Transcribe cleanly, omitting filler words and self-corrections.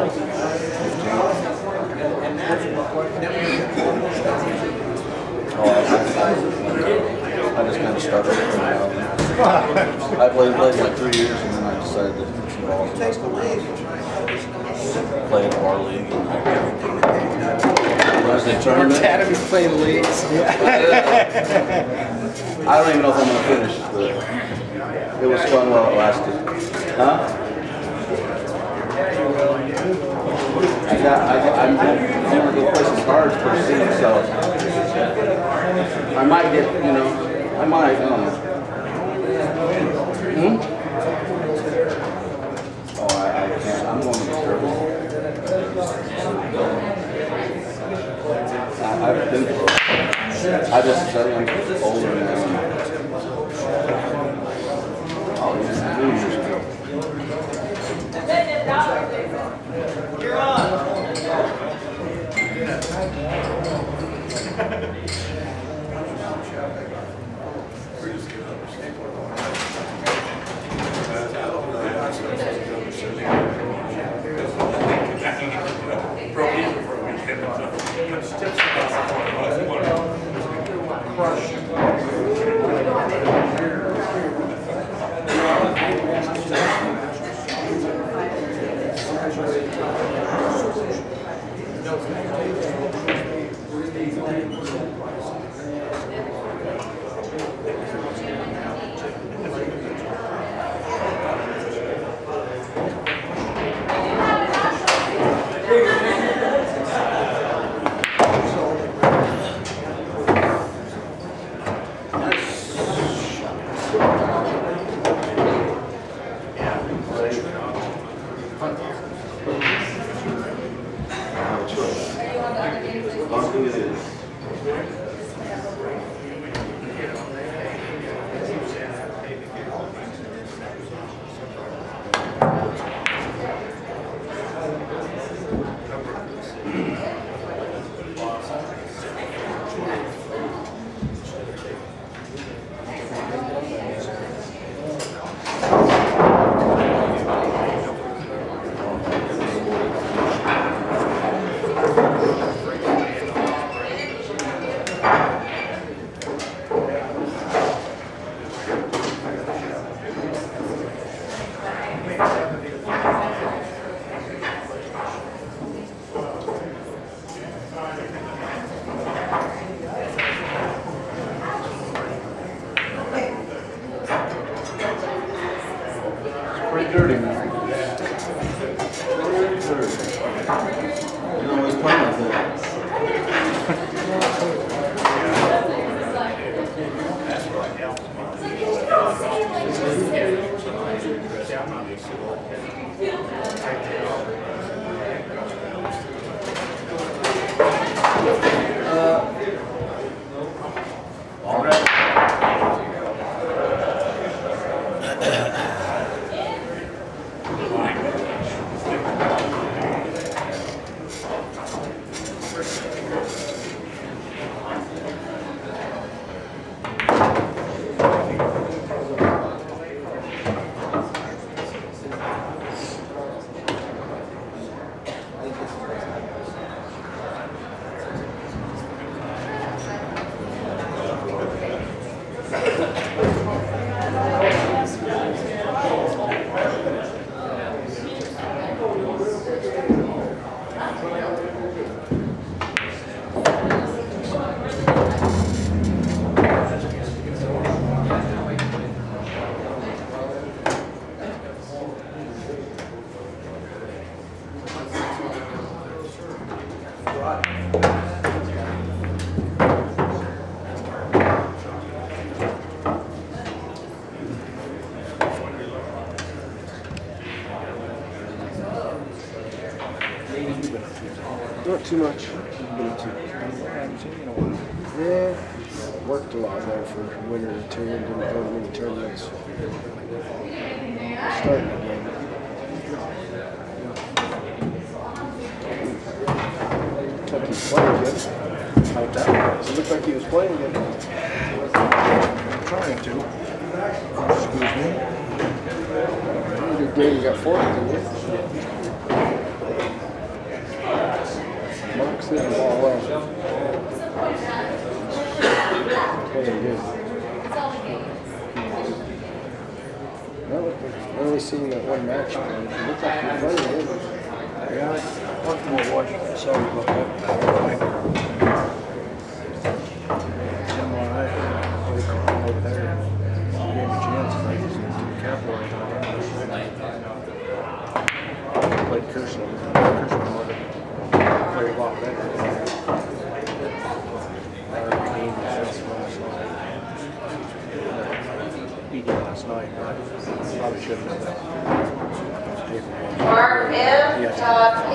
I just kind of started I played like 3 years, and then I decided to play in our league. Adam is playing leagues. I don't even know if I'm going to finish, but it was fun while it lasted. Huh? I'm never going to play some cards per se, so I might get, you know, I might, Oh, I can't, I'm going to be terrible. I just said I'm older now. I'll use the news. You're on. Not too much. Yeah, worked a lot there for winter and two, and didn't go to many tournaments. Starting again. Looked like he was playing good. Like that. It looked like he was playing good. I'm trying to. Excuse me. You did great. You got fourth, didn't you? threw the ball away. What do we see? We got one match. It looks like you're running over. Yeah, one more watch. Sorry about that. Christensen would have played a lot better. He did last night, but I probably shouldn't have. Mark M.